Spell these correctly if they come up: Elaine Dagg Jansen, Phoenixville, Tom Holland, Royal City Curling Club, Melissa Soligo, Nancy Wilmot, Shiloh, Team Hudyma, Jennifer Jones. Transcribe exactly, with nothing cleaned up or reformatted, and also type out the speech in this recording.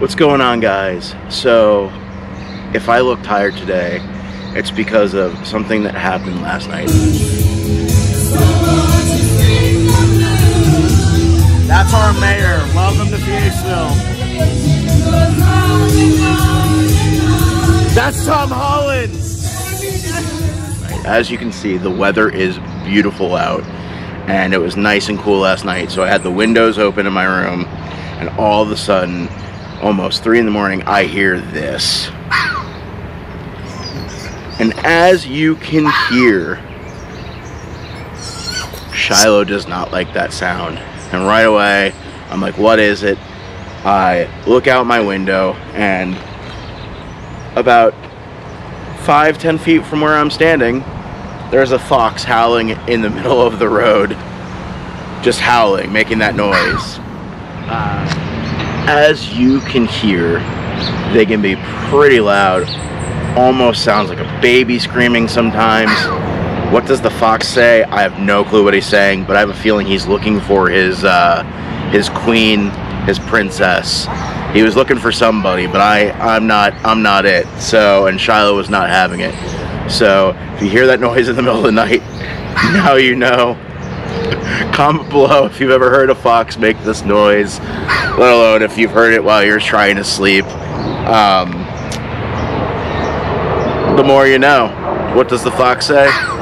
What's going on, guys? So if I look tired today, it's because of something that happened last night. That's our mayor. Welcome to Phoenixville. That's Tom Holland. As you can see, the weather is beautiful out, and it was nice and cool last night. So I had the windows open in my room, and all of a sudden, almost three in the morning, I hear this. And as you can hear, Shiloh does not like that sound. And right away, I'm like, what is it? I look out my window, and about five, ten feet from where I'm standing, there's a fox howling in the middle of the road. Just howling, making that noise. Uh, As you can hear, they can be pretty loud. Almost sounds like a baby screaming sometimes. What does the fox say? I have no clue what he's saying, but I have a feeling he's looking for his uh, his queen, his princess. He was looking for somebody, but I I'm not I'm not it. So, and Shiloh was not having it. So if you hear that noise in the middle of the night, now you know. Comment below if you've ever heard a fox make this noise, let alone if you've heard it while you're trying to sleep. Um, the more you know. What does the fox say?